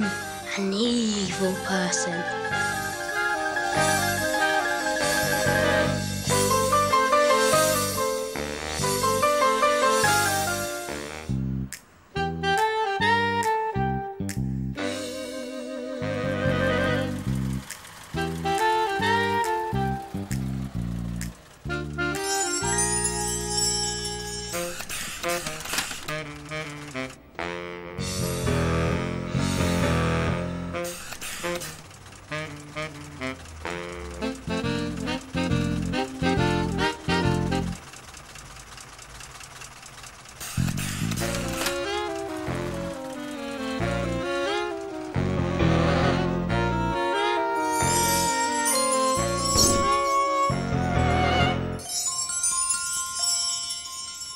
I'm an evil person.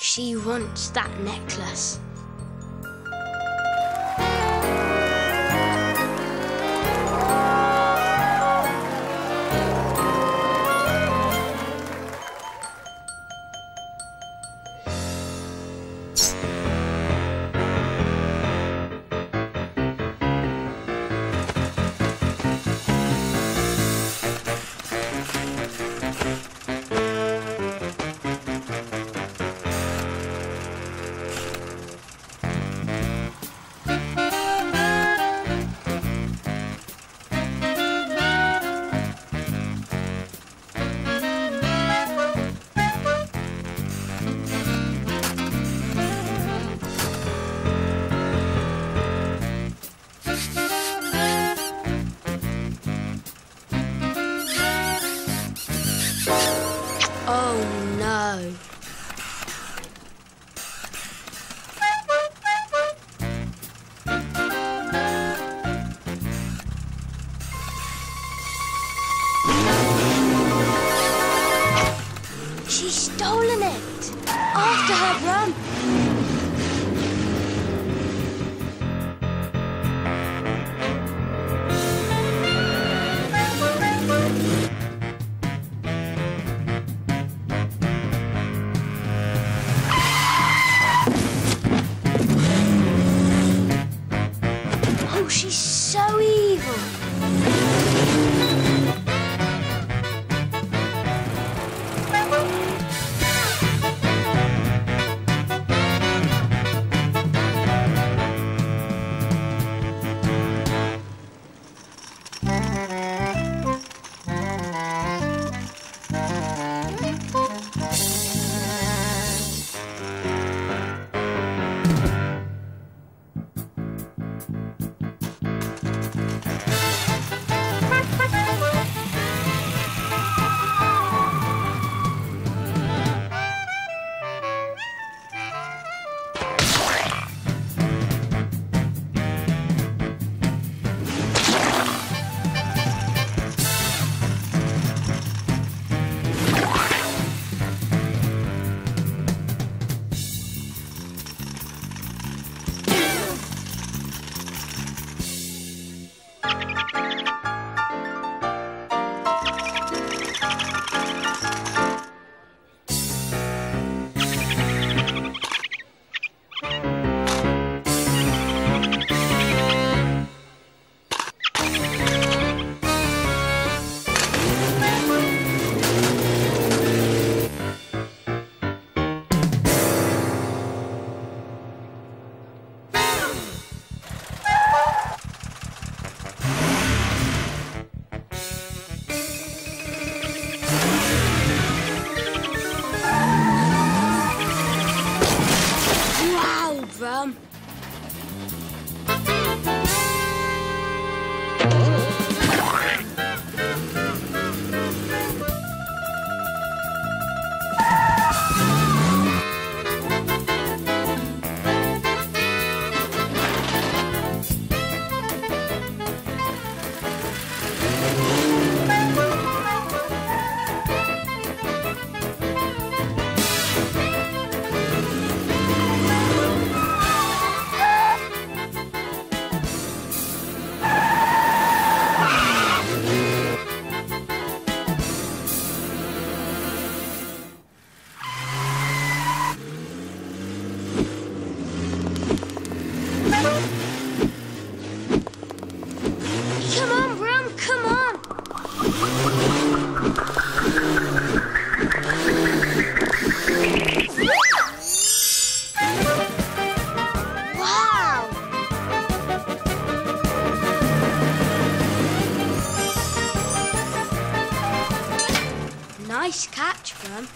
She wants that necklace. Oh no! She's stolen it! After her, run! She's so evil. nice catch, Mum.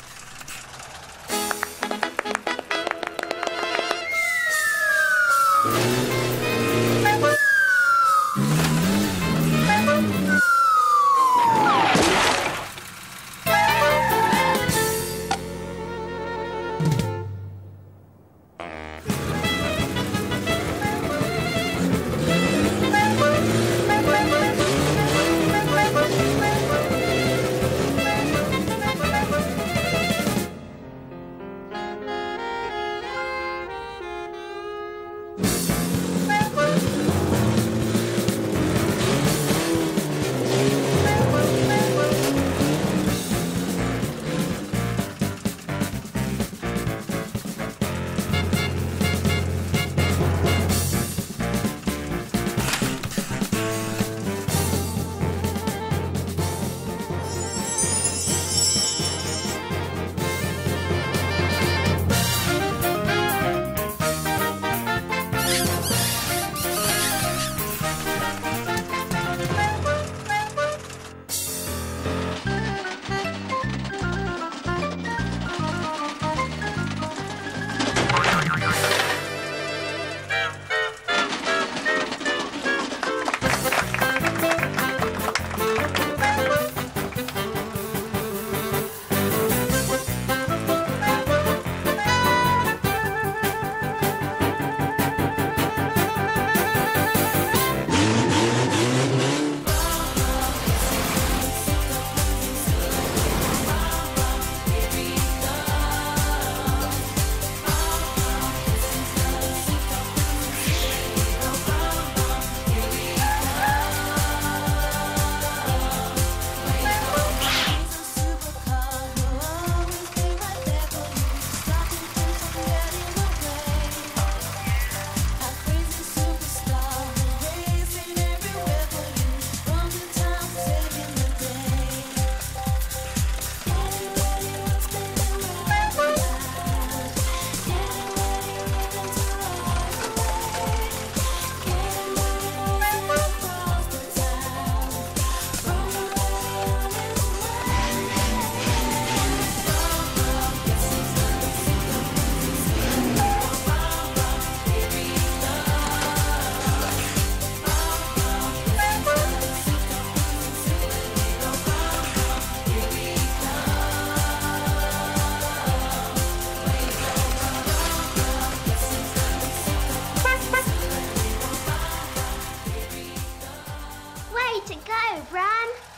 To go, Bran.